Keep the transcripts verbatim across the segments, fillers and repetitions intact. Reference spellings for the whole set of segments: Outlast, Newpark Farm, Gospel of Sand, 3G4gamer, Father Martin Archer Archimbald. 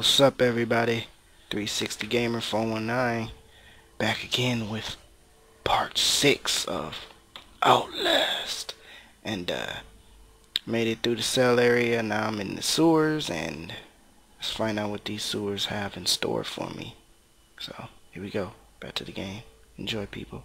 What's up, everybody? three sixty gamer four one nine back again with part six of Outlast, and uh made it through the cell area. Now I'm in the sewers, and let's find out what these sewers have in store for me. So here we go, back to the game. Enjoy, people.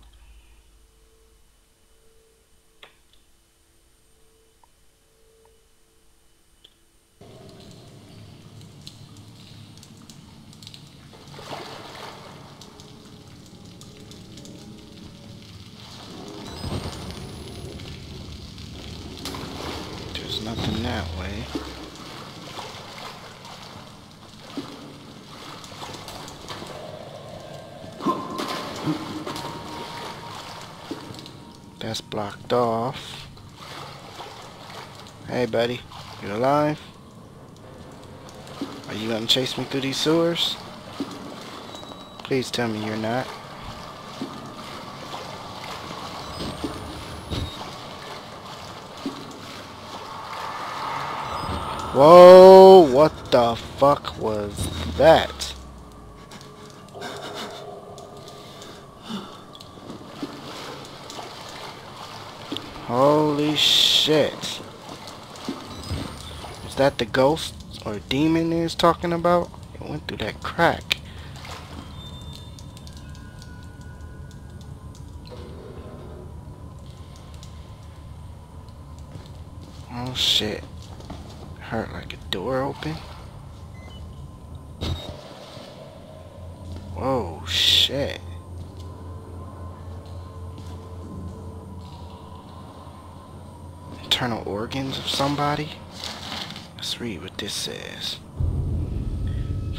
Nothing that way. That's blocked off. Hey, buddy, you alive? Are you gonna chase me through these sewers? Please tell me you're not. Whoa, what the fuck was that? Holy shit. Is that the ghost or demon he was talking about? It went through that crack. Oh shit. Hurt like a door open. Whoa, shit. Internal organs of somebody? Let's read what this says.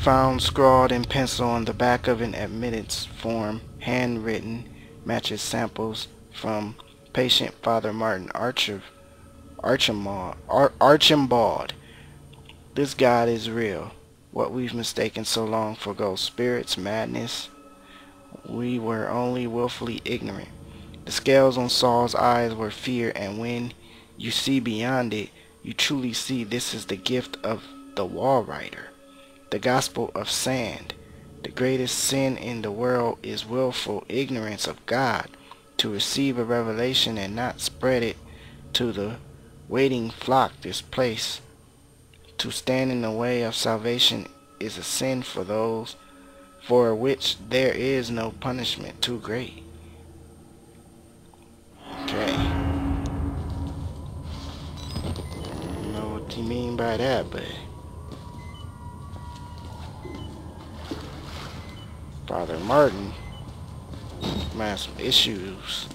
Found scrawled in pencil on the back of an admittance form, handwritten, matches samples from patient Father Martin Archer Archimbald, Ar Archimbald. This God is real. What we've mistaken so long for ghost spirits, madness, we were only willfully ignorant. The scales on Saul's eyes were fear, and when you see beyond it, you truly see this is the gift of the wall writer. The Gospel of Sand. The greatest sin in the world is willful ignorance of God. To receive a revelation and not spread it to the waiting flock this place. To stand in the way of salvation is a sin for those for which there is no punishment too great. Okay. I don't know what you mean by that, but Father Martin might have some issues.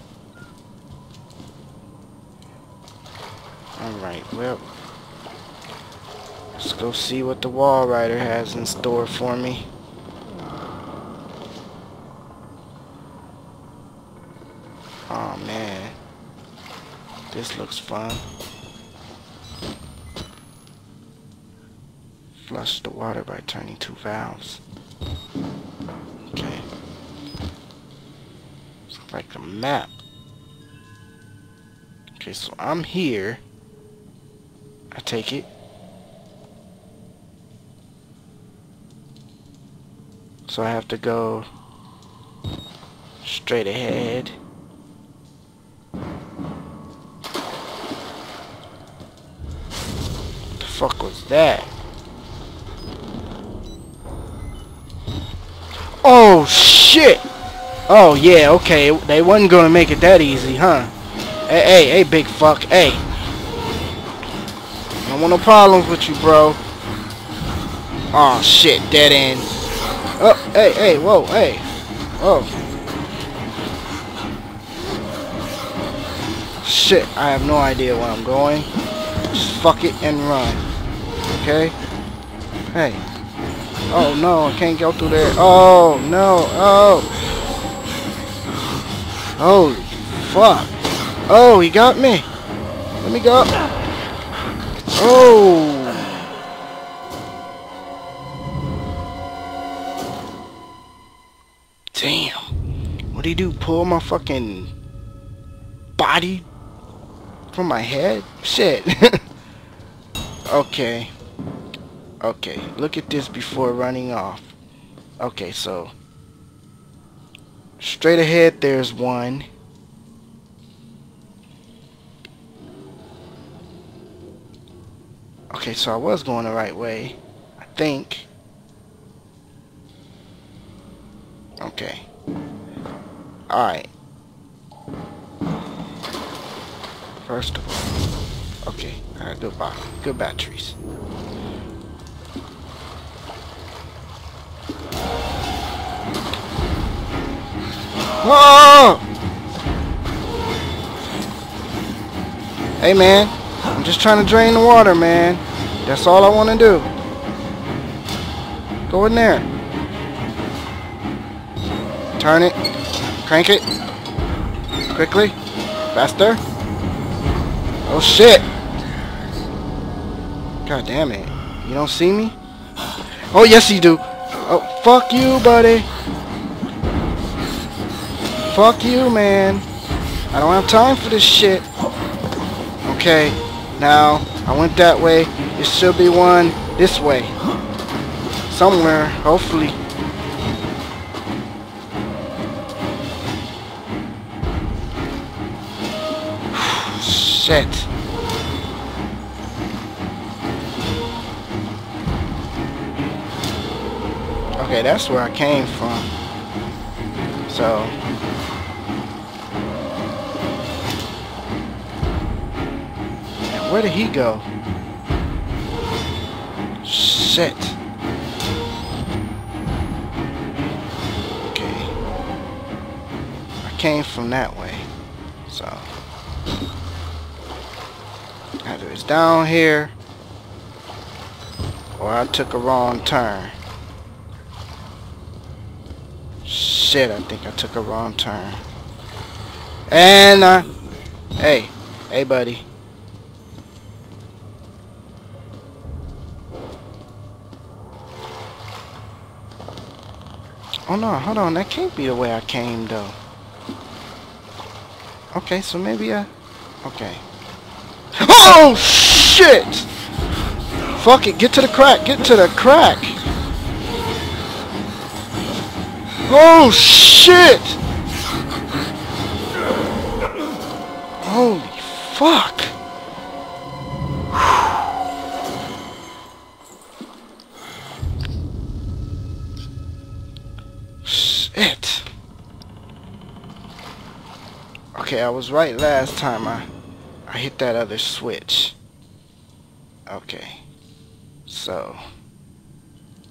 Alright, well, let's go see what the wall rider has in store for me. Oh man, this looks fun. Flush the water by turning two valves. Okay. It's like a map. Okay, so I'm here. I take it. So I have to go straight ahead. What the fuck was that? Oh shit! Oh yeah, okay. They wasn't gonna make it that easy, huh? Hey, hey, hey, big fuck, hey. I don't want no problems with you, bro. Oh shit, dead end. Oh, hey, hey, whoa, hey. Whoa. Shit, I have no idea where I'm going. Just fuck it and run. Okay? Hey. Oh no, I can't go through there. Oh no, oh. Holy fuck. Oh, he got me. Let me go up. Oh! Damn. What'd he do? Pull my fucking body from my head? Shit. Okay. Okay, look at this before running off. Okay, so straight ahead there's one. Okay, so I was going the right way, I think. Okay. Alright. First of all. Okay. Alright, good box. Good batteries. Whoa! Hey man, I'm just trying to drain the water, man. That's all I want to do. Go in there. Turn it. Crank it. Quickly. Faster. Oh shit. God damn it. You don't see me? Oh yes you do. Oh fuck you, buddy. Fuck you, man. I don't have time for this shit. Okay. Now, I went that way. There should be one this way. Somewhere, hopefully. Shit. Okay, that's where I came from. So and where did he go? Shit. Okay. I came from that way. So either it's down here, or I took a wrong turn. Shit, I think I took a wrong turn. And I... Hey. Hey, buddy. Oh, no. Hold on. That can't be the way I came, though. Okay, so maybe I... Okay. Oh shit! Fuck it, get to the crack, get to the crack! Oh shit! Holy fuck! Shit! Okay, I was right last time. I I hit that other switch. Okay. So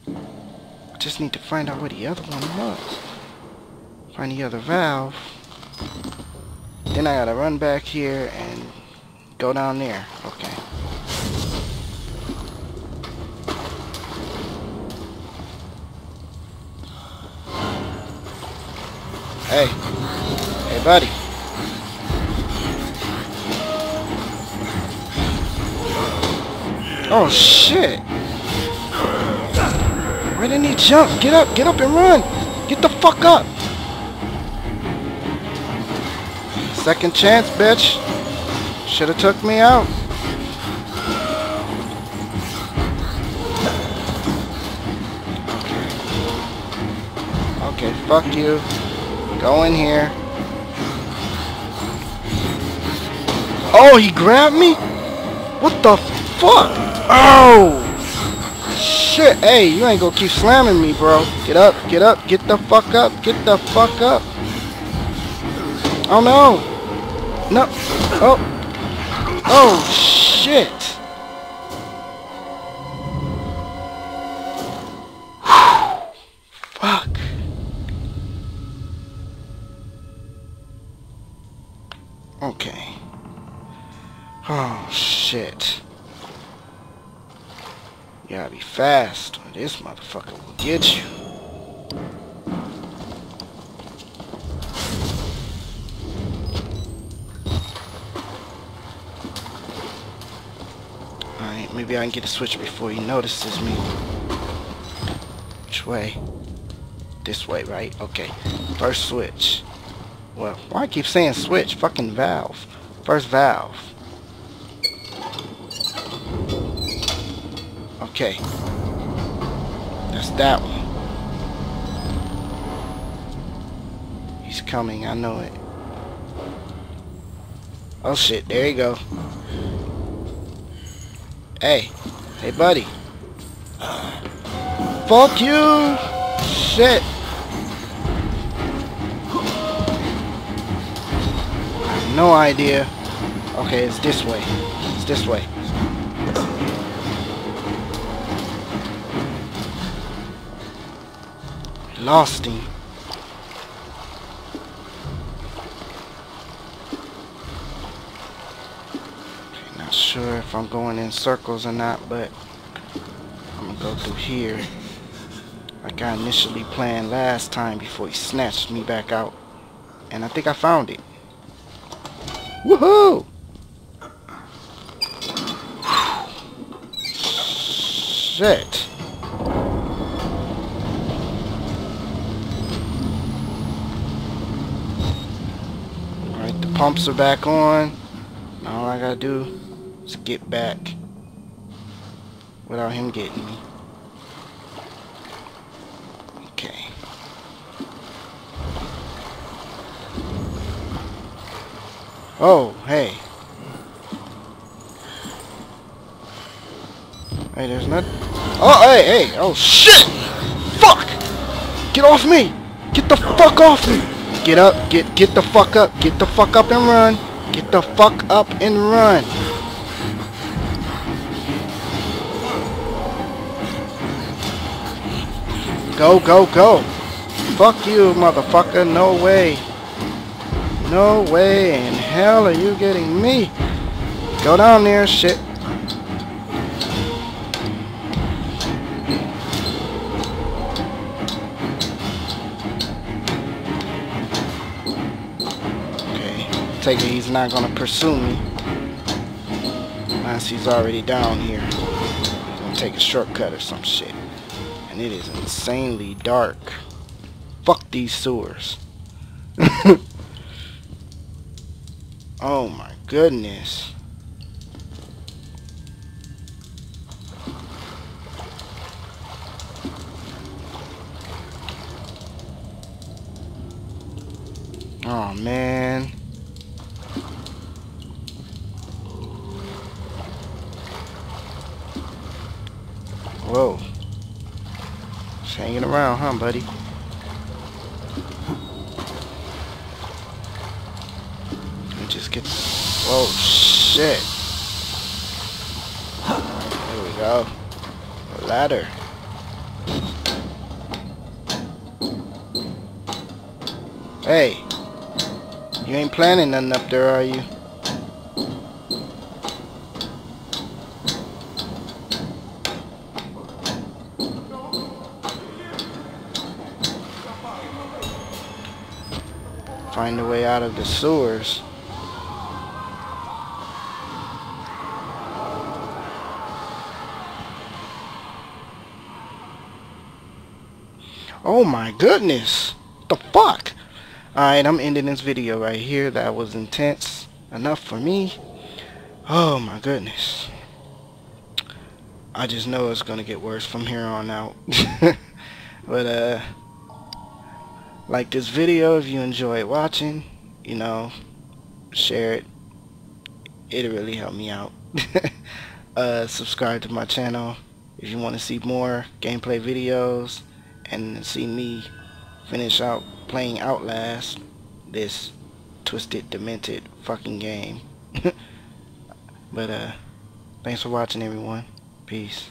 I just need to find out where the other one was. Find the other valve. Then I gotta run back here and go down there. Okay. Hey. Hey buddy. Oh shit! Why didn't he jump? Get up! Get up and run! Get the fuck up! Second chance, bitch! Shoulda took me out. Okay, fuck you. Go in here. Oh, he grabbed me? What the fuck? Oh! Shit! Hey, you ain't gonna keep slamming me, bro. Get up, get up, get the fuck up, get the fuck up. Oh no! No! Oh! Oh shit! Fuck! Okay. Oh shit. You gotta be fast, or this motherfucker will get you. Alright, maybe I can get a switch before he notices me. Which way? This way, right? Okay. First switch. Well, why I keep saying switch? Fucking valve. First valve. Okay. That's that one. He's coming, I know it. Oh shit, there you go. Hey, hey buddy. Fuck you! Shit! No idea. Okay, it's this way. It's this way. Lost him. Okay, not sure if I'm going in circles or not, but I'm gonna go through here like I initially planned last time before he snatched me back out. And I think I found it. Woohoo! Shit. Alright, the pumps are back on. All I gotta do is get back without him getting me. Oh, hey. Hey, there's nothing. Oh, hey, hey. Oh, shit. Fuck. Get off me. Get the fuck off me. Get up. Get get the fuck up. Get the fuck up and run. Get the fuck up and run. Go, go, go. Fuck you, motherfucker. No way. No way in hell are you getting me. Go down there, shit. Okay, take it he's not gonna pursue me. Unless he's already down here. He's gonna take a shortcut or some shit. And it is insanely dark. Fuck these sewers. Oh my goodness. Oh man. Whoa. Just hanging around, huh, buddy? Just get. Oh shit! There we go. A ladder. Hey, you ain't planning nothing up there, are you? Find a way out of the sewers. Oh my goodness, the fuck. Alright, I'm ending this video right here. That was intense enough for me. Oh my goodness, I just know it's gonna get worse from here on out. But uh like this video if you enjoyed watching, you know, share it, it really helped me out. Uh subscribe to my channel if you want to see more gameplay videos and see me finish out playing Outlast, this twisted, demented fucking game. But uh, thanks for watching everyone. Peace.